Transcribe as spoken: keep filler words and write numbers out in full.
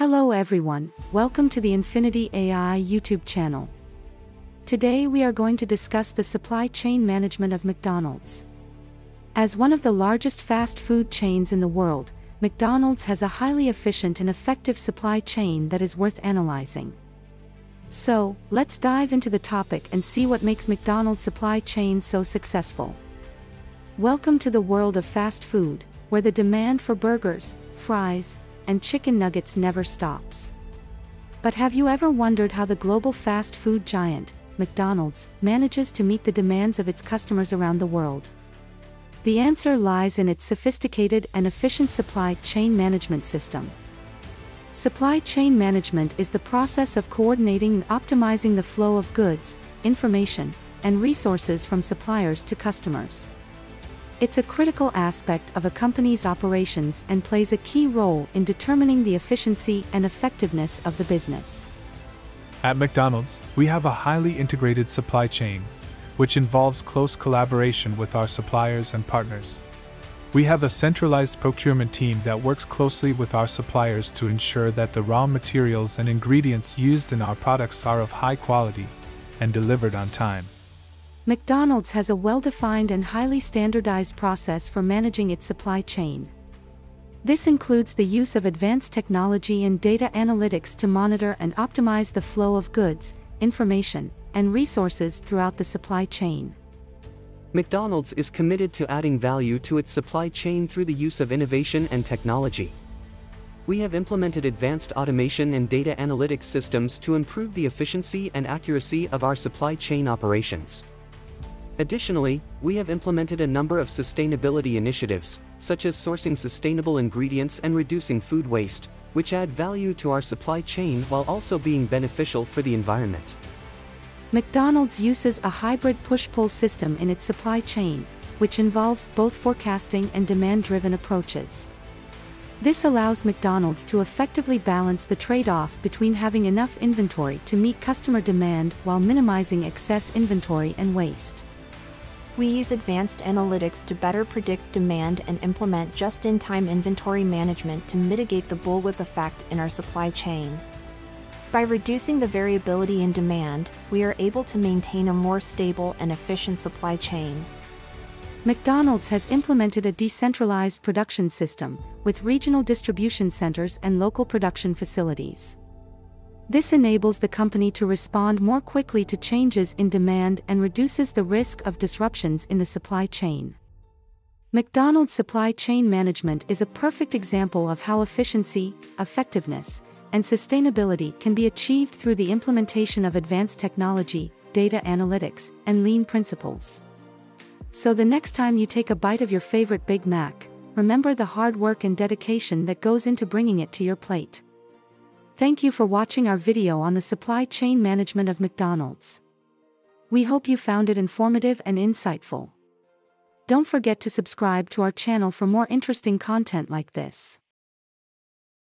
Hello everyone, welcome to the Infinity A I YouTube channel. Today we are going to discuss the supply chain management of McDonald's. As one of the largest fast food chains in the world, McDonald's has a highly efficient and effective supply chain that is worth analyzing. So, let's dive into the topic and see what makes McDonald's supply chain so successful. Welcome to the world of fast food, where the demand for burgers, fries, and chicken nuggets never stops. But have you ever wondered how the global fast food giant, McDonald's, manages to meet the demands of its customers around the world? The answer lies in its sophisticated and efficient supply chain management system. Supply chain management is the process of coordinating and optimizing the flow of goods, information, and resources from suppliers to customers. It's a critical aspect of a company's operations and plays a key role in determining the efficiency and effectiveness of the business. At McDonald's, we have a highly integrated supply chain, which involves close collaboration with our suppliers and partners. We have a centralized procurement team that works closely with our suppliers to ensure that the raw materials and ingredients used in our products are of high quality and delivered on time. McDonald's has a well-defined and highly standardized process for managing its supply chain. This includes the use of advanced technology and data analytics to monitor and optimize the flow of goods, information, and resources throughout the supply chain. McDonald's is committed to adding value to its supply chain through the use of innovation and technology. We have implemented advanced automation and data analytics systems to improve the efficiency and accuracy of our supply chain operations. Additionally, we have implemented a number of sustainability initiatives, such as sourcing sustainable ingredients and reducing food waste, which add value to our supply chain while also being beneficial for the environment. McDonald's uses a hybrid push-pull system in its supply chain, which involves both forecasting and demand-driven approaches. This allows McDonald's to effectively balance the trade-off between having enough inventory to meet customer demand while minimizing excess inventory and waste. We use advanced analytics to better predict demand and implement just-in-time inventory management to mitigate the bullwhip effect in our supply chain. By reducing the variability in demand, we are able to maintain a more stable and efficient supply chain. McDonald's has implemented a decentralized production system, with regional distribution centers and local production facilities. This enables the company to respond more quickly to changes in demand and reduces the risk of disruptions in the supply chain. McDonald's supply chain management is a perfect example of how efficiency, effectiveness, and sustainability can be achieved through the implementation of advanced technology, data analytics, and lean principles. So the next time you take a bite of your favorite Big Mac, remember the hard work and dedication that goes into bringing it to your plate. Thank you for watching our video on the supply chain management of McDonald's. We hope you found it informative and insightful. Don't forget to subscribe to our channel for more interesting content like this.